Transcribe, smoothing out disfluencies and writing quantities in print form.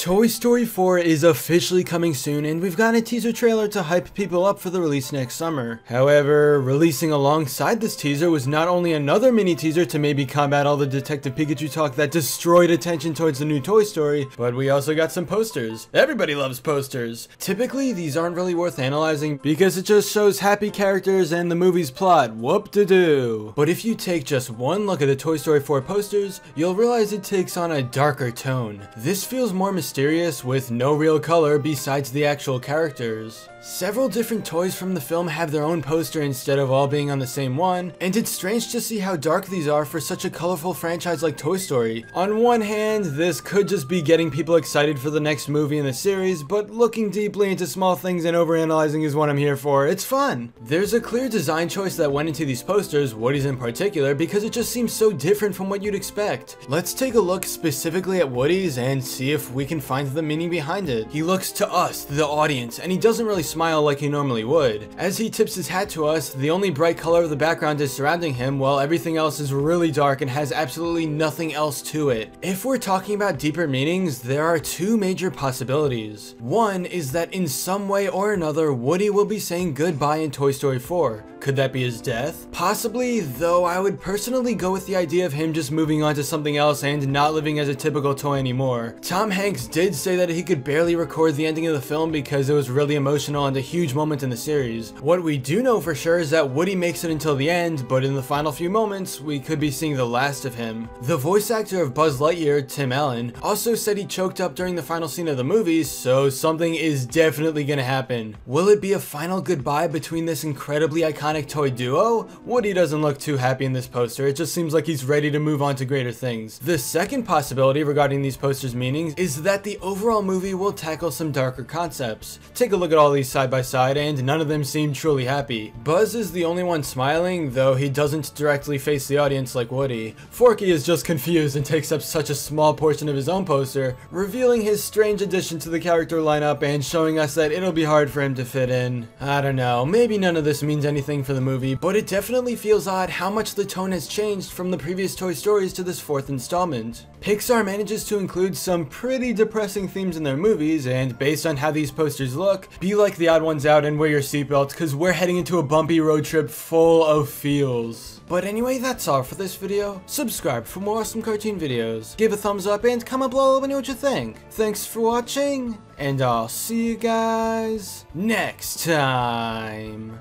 Toy Story 4 is officially coming soon, and we've got a teaser trailer to hype people up for the release next summer. However, releasing alongside this teaser was not only another mini teaser to maybe combat all the Detective Pikachu talk that destroyed attention towards the new Toy Story, but we also got some posters. Everybody loves posters! Typically, these aren't really worth analyzing because it just shows happy characters and the movie's plot, whoop-de-doo. But if you take just one look at the Toy Story 4 posters, you'll realize it takes on a darker tone. This feels more mysterious with no real color besides the actual characters. Several different toys from the film have their own poster instead of all being on the same one, and it's strange to see how dark these are for such a colorful franchise like Toy Story. On one hand, this could just be getting people excited for the next movie in the series, but looking deeply into small things and overanalyzing is what I'm here for. It's fun! There's a clear design choice that went into these posters, Woody's in particular, because it just seems so different from what you'd expect. Let's take a look specifically at Woody's and see if we can find the meaning behind it. He looks to us, the audience, and he doesn't really smile like he normally would. As he tips his hat to us, the only bright color of the background is surrounding him, while everything else is really dark and has absolutely nothing else to it. If we're talking about deeper meanings, there are two major possibilities. One is that in some way or another, Woody will be saying goodbye in Toy Story 4. Could that be his death? Possibly, though I would personally go with the idea of him just moving on to something else and not living as a typical toy anymore. Tom Hanks did say that he could barely record the ending of the film because it was really emotional and a huge moment in the series. What we do know for sure is that Woody makes it until the end, but in the final few moments, we could be seeing the last of him. The voice actor of Buzz Lightyear, Tim Allen, also said he choked up during the final scene of the movie, so something is definitely gonna happen. Will it be a final goodbye between this incredibly iconic toy duo? Woody doesn't look too happy in this poster. It just seems like he's ready to move on to greater things. The second possibility regarding these posters' meanings is that the overall movie will tackle some darker concepts. Take a look at all these side by side and none of them seem truly happy. Buzz is the only one smiling, though he doesn't directly face the audience like Woody. Forky is just confused and takes up such a small portion of his own poster, revealing his strange addition to the character lineup and showing us that it'll be hard for him to fit in. I don't know, maybe none of this means anything for the movie, but it definitely feels odd how much the tone has changed from the previous Toy Stories to this fourth installment. Pixar manages to include some pretty depressing themes in their movies, and based on how these posters look, be like the odd ones out and wear your seatbelts, cause we're heading into a bumpy road trip full of feels. But anyway, that's all for this video. Subscribe for more awesome cartoon videos, give a thumbs up, and comment below let me know what you think. Thanks for watching, and I'll see you guys next time.